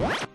What?